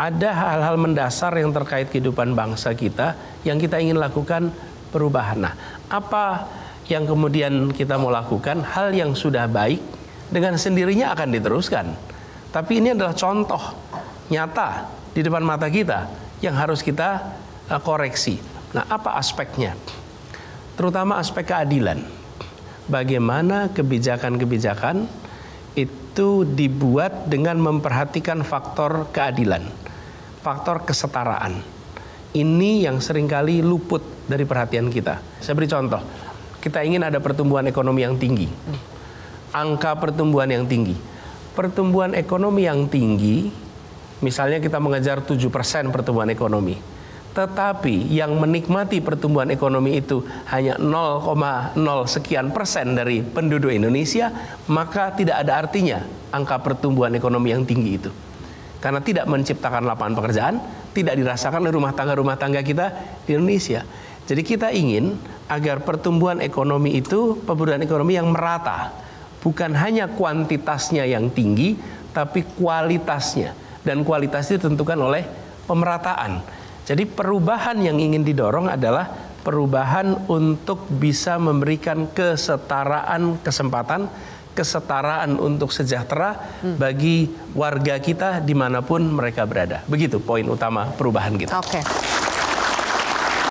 Ada hal-hal mendasar yang terkait kehidupan bangsa kita yang kita ingin lakukan perubahan. Nah, apa yang kemudian kita mau lakukan? Hal yang sudah baik dengan sendirinya akan diteruskan. Tapi ini adalah contoh nyata di depan mata kita yang harus kita koreksi. Nah, apa aspeknya? Terutama aspek keadilan. Bagaimana kebijakan-kebijakan itu dibuat dengan memperhatikan faktor keadilan. Faktor kesetaraan ini yang seringkali luput dari perhatian kita. Saya beri contoh, kita ingin ada pertumbuhan ekonomi yang tinggi, angka pertumbuhan yang tinggi. Pertumbuhan ekonomi yang tinggi, misalnya kita mengejar 7% pertumbuhan ekonomi, tetapi yang menikmati pertumbuhan ekonomi itu hanya 0,0 sekian persen dari penduduk Indonesia, maka tidak ada artinya angka pertumbuhan ekonomi yang tinggi itu. Karena tidak menciptakan lapangan pekerjaan, tidak dirasakan oleh rumah tangga kita di Indonesia. Jadi kita ingin agar pertumbuhan ekonomi itu, pertumbuhan ekonomi yang merata. Bukan hanya kuantitasnya yang tinggi, tapi kualitasnya. Dan kualitasnya ditentukan oleh pemerataan. Jadi perubahan yang ingin didorong adalah perubahan untuk bisa memberikan kesetaraan kesempatan, kesetaraan untuk sejahtera bagi warga kita dimanapun mereka berada. Begitu poin utama perubahan kita. Oke.